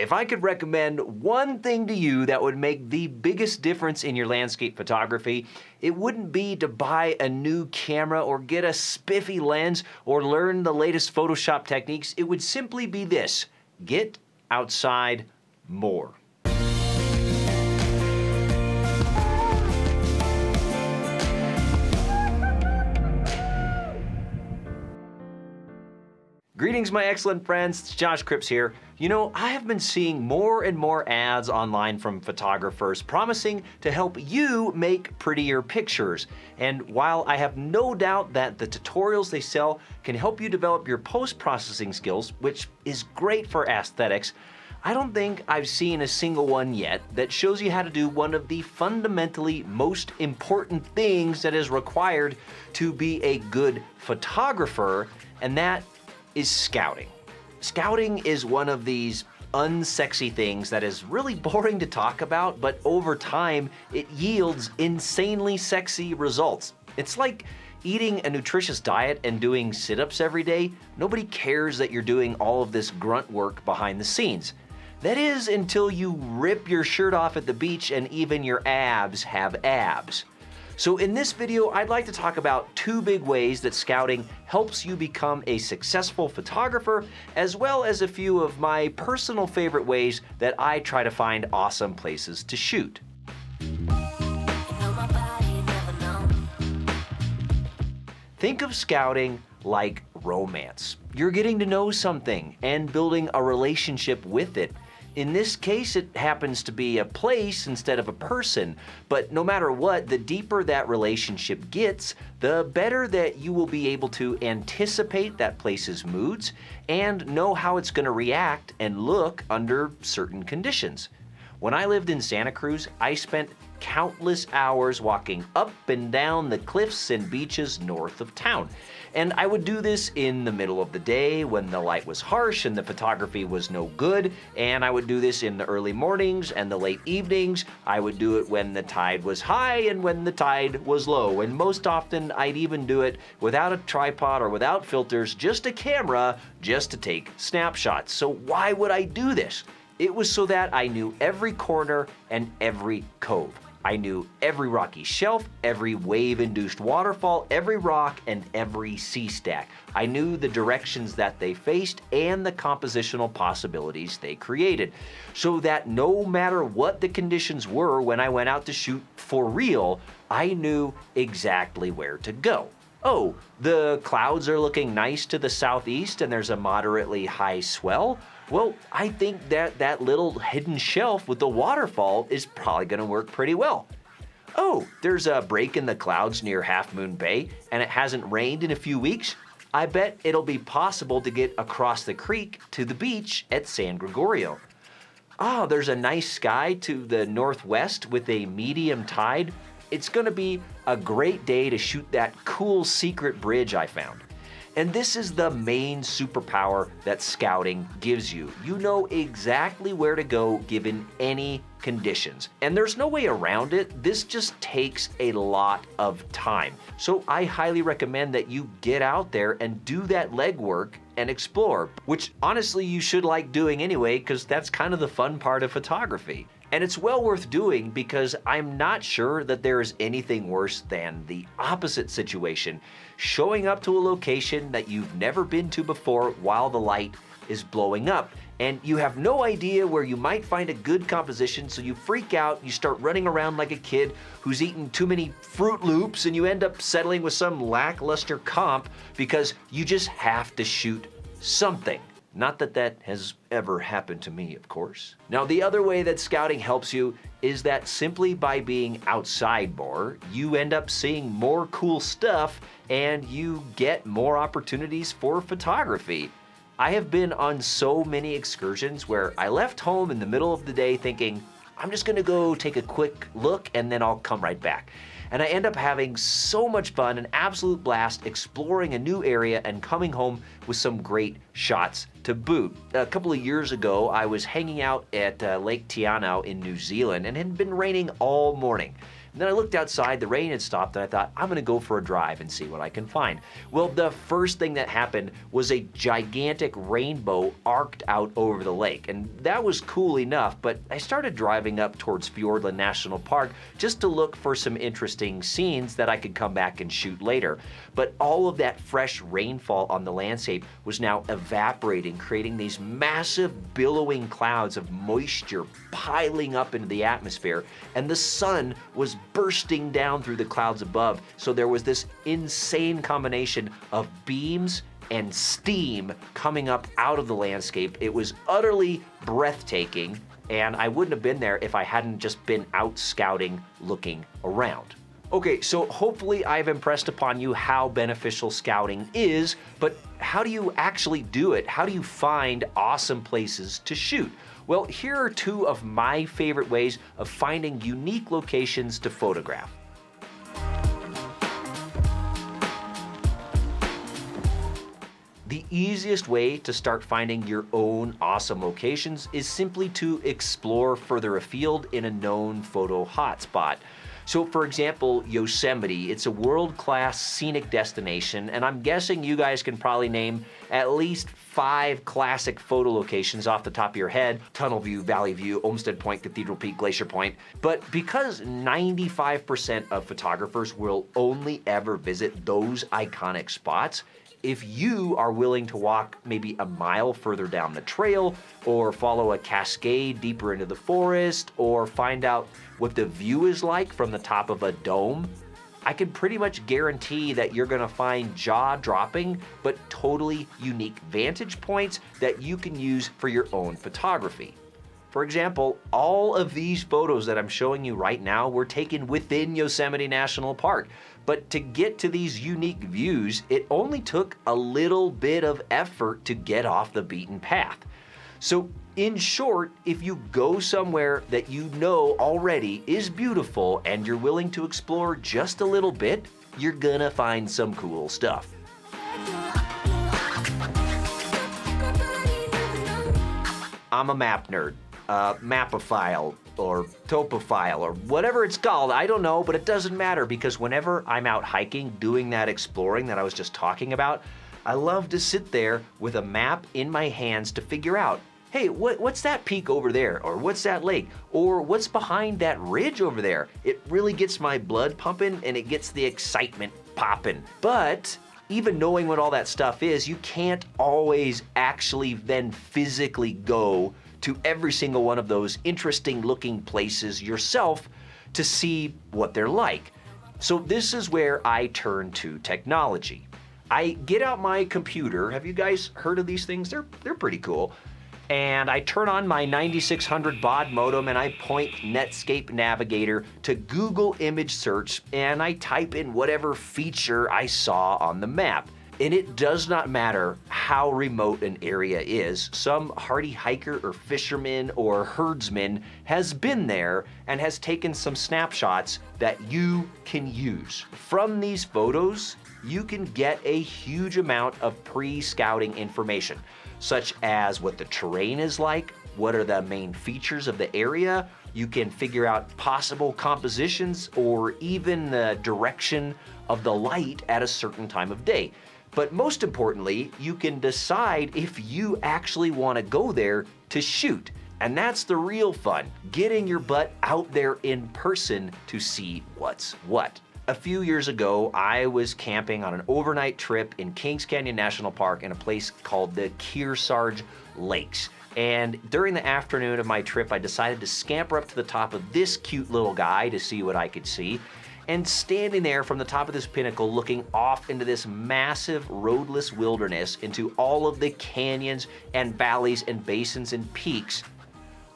If I could recommend one thing to you that would make the biggest difference in your landscape photography, it wouldn't be to buy a new camera or get a spiffy lens or learn the latest Photoshop techniques. It would simply be this: get outside more. Greetings, my excellent friends, it's Josh Cripps here. You know, I have been seeing more and more ads online from photographers promising to help you make prettier pictures. And while I have no doubt that the tutorials they sell can help you develop your post-processing skills, which is great for aesthetics, I don't think I've seen a single one yet that shows you how to do one of the fundamentally most important things that is required to be a good photographer, and that is scouting. Scouting is one of these unsexy things that is really boring to talk about, but over time, it yields insanely sexy results. It's like eating a nutritious diet and doing sit-ups every day. Nobody cares that you're doing all of this grunt work behind the scenes. That is, until you rip your shirt off at the beach and even your abs have abs. So in this video, I'd like to talk about two big ways that scouting helps you become a successful photographer, as well as a few of my personal favorite ways that I try to find awesome places to shoot. Think of scouting like romance. You're getting to know something and building a relationship with it. In this case, it happens to be a place instead of a person, but no matter what, the deeper that relationship gets, the better that you will be able to anticipate that place's moods and know how it's going to react and look under certain conditions. When I lived in Santa Cruz, I spent countless hours walking up and down the cliffs and beaches north of town. And I would do this in the middle of the day when the light was harsh and the photography was no good, and I would do this in the early mornings and the late evenings. I would do it when the tide was high and when the tide was low, and most often I'd even do it without a tripod or without filters, just a camera, just to take snapshots. So why would I do this? It was so that I knew every corner and every cove. I knew every rocky shelf, every wave-induced waterfall, every rock, and every sea stack. I knew the directions that they faced and the compositional possibilities they created, so that no matter what the conditions were when I went out to shoot for real, I knew exactly where to go. Oh, the clouds are looking nice to the southeast and there's a moderately high swell. Well, I think that that little hidden shelf with the waterfall is probably going to work pretty well. Oh, there's a break in the clouds near Half Moon Bay and it hasn't rained in a few weeks. I bet it'll be possible to get across the creek to the beach at San Gregorio. Ah, there's a nice sky to the northwest with a medium tide. It's going to be a great day to shoot that cool secret bridge I found. And this is the main superpower that scouting gives you. You know exactly where to go given any conditions. And there's no way around it. This just takes a lot of time. So I highly recommend that you get out there and do that legwork and explore, which honestly you should like doing anyway, because that's kind of the fun part of photography. And it's well worth doing because I'm not sure that there is anything worse than the opposite situation, showing up to a location that you've never been to before while the light is blowing up. And you have no idea where you might find a good composition, so you freak out, you start running around like a kid who's eaten too many Fruit Loops, and you end up settling with some lackluster comp because you just have to shoot something. Not that that has ever happened to me, of course. Now, the other way that scouting helps you is that simply by being outside more, you end up seeing more cool stuff and you get more opportunities for photography. I have been on so many excursions where I left home in the middle of the day thinking, I'm just gonna go take a quick look and then I'll come right back. And I end up having so much fun, an absolute blast, exploring a new area and coming home with some great shots to boot. A couple of years ago, I was hanging out at Lake Tiano in New Zealand and it had been raining all morning. And then I looked outside, the rain had stopped, and I thought, I'm gonna go for a drive and see what I can find. Well, the first thing that happened was a gigantic rainbow arced out over the lake, and that was cool enough, but I started driving up towards Fiordland National Park just to look for some interesting scenes that I could come back and shoot later. But all of that fresh rainfall on the landscape was now evaporating, creating these massive billowing clouds of moisture piling up into the atmosphere, and the sun was bursting down through the clouds above, so there was this insane combination of beams and steam coming up out of the landscape. It was utterly breathtaking, and I wouldn't have been there if I hadn't just been out scouting, looking around. Okay, so hopefully I've impressed upon you how beneficial scouting is, but how do you actually do it? How do you find awesome places to shoot? Well, here are two of my favorite ways of finding unique locations to photograph. The easiest way to start finding your own awesome locations is simply to explore further afield in a known photo hotspot. So for example, Yosemite, it's a world-class scenic destination, and I'm guessing you guys can probably name at least 5 classic photo locations off the top of your head: Tunnel View, Valley View, Olmsted Point, Cathedral Peak, Glacier Point. But because 95% of photographers will only ever visit those iconic spots, if you are willing to walk maybe a mile further down the trail, or follow a cascade deeper into the forest, or find out what the view is like from the top of a dome, I can pretty much guarantee that you're gonna find jaw-dropping but totally unique vantage points that you can use for your own photography. For example, all of these photos that I'm showing you right now were taken within Yosemite National Park. But to get to these unique views, it only took a little bit of effort to get off the beaten path. So in short, if you go somewhere that you know already is beautiful and you're willing to explore just a little bit, you're gonna find some cool stuff. I'm a map nerd. Mapophile or topophile or whatever it's called, I don't know, but it doesn't matter, because whenever I'm out hiking doing that exploring that I was just talking about, I love to sit there with a map in my hands to figure out, hey, what's that peak over there, or what's that lake, or what's behind that ridge over there? It really gets my blood pumping and it gets the excitement popping. But even knowing what all that stuff is, you can't always actually then physically go to every single one of those interesting looking places yourself to see what they're like. So this is where I turn to technology. I get out my computer. Have you guys heard of these things? They're pretty cool. And I turn on my 9600 baud modem and I point Netscape Navigator to Google Image Search, and I type in whatever feature I saw on the map. And it does not matter how remote an area is, some hardy hiker or fisherman or herdsman has been there and has taken some snapshots that you can use. From these photos, you can get a huge amount of pre-scouting information, such as what the terrain is like, what are the main features of the area. You can figure out possible compositions or even the direction of the light at a certain time of day. But most importantly, you can decide if you actually want to go there to shoot. And that's the real fun, getting your butt out there in person to see what's what. A few years ago, I was camping on an overnight trip in Kings Canyon National Park in a place called the Kearsarge Lakes. And during the afternoon of my trip, I decided to scamper up to the top of this cute little guy to see what I could see. And standing there from the top of this pinnacle, looking off into this massive roadless wilderness, into all of the canyons and valleys and basins and peaks,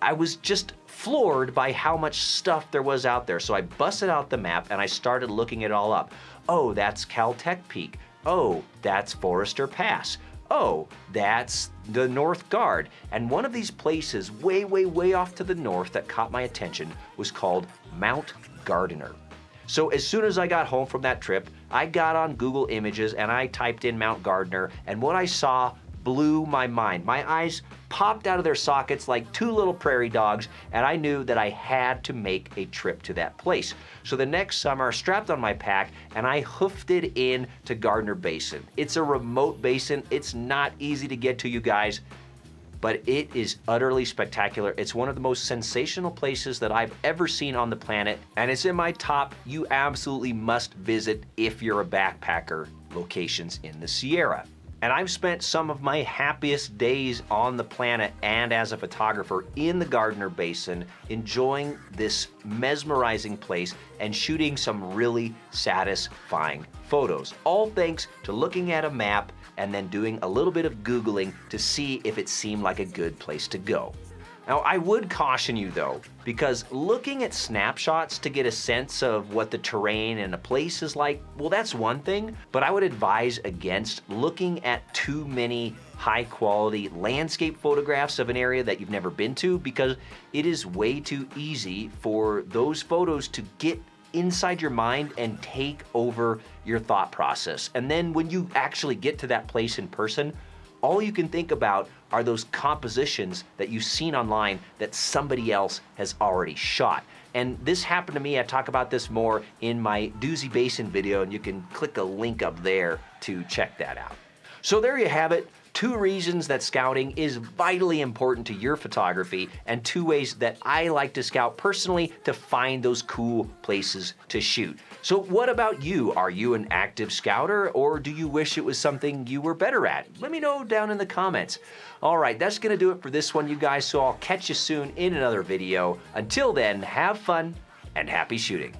I was just floored by how much stuff there was out there. So I busted out the map and I started looking it all up. Oh, that's Caltech Peak. Oh, that's Forester Pass. Oh, that's the North Guard. And one of these places way, way, way off to the north that caught my attention was called Mount Gardiner. So as soon as I got home from that trip, I got on Google Images and I typed in Mount Gardiner, and what I saw blew my mind. My eyes popped out of their sockets like two little prairie dogs, and I knew that I had to make a trip to that place. So the next summer, I strapped on my pack and I hoofed it in to Gardner Basin. It's a remote basin. It's not easy to get to, you guys, but it is utterly spectacular. It's one of the most sensational places that I've ever seen on the planet, and it's in my top you absolutely must visit if you're a backpacker locations in the Sierra. And I've spent some of my happiest days on the planet and as a photographer in the Gardner Basin, enjoying this mesmerizing place and shooting some really satisfying photos. All thanks to looking at a map and then doing a little bit of Googling to see if it seemed like a good place to go. Now, I would caution you though, because looking at snapshots to get a sense of what the terrain and a place is like, well, that's one thing, but I would advise against looking at too many high quality landscape photographs of an area that you've never been to, because it is way too easy for those photos to get inside your mind and take over your thought process. And then when you actually get to that place in person, all you can think about are those compositions that you've seen online that somebody else has already shot. And this happened to me. I talk about this more in my Doozy Basin video, and you can click a link up there to check that out. So there you have it. 2 reasons that scouting is vitally important to your photography, and 2 ways that I like to scout personally to find those cool places to shoot. So what about you? Are you an active scouter, or do you wish it was something you were better at? Let me know down in the comments. All right, that's gonna do it for this one, you guys, so I'll catch you soon in another video. Until then, have fun and happy shooting.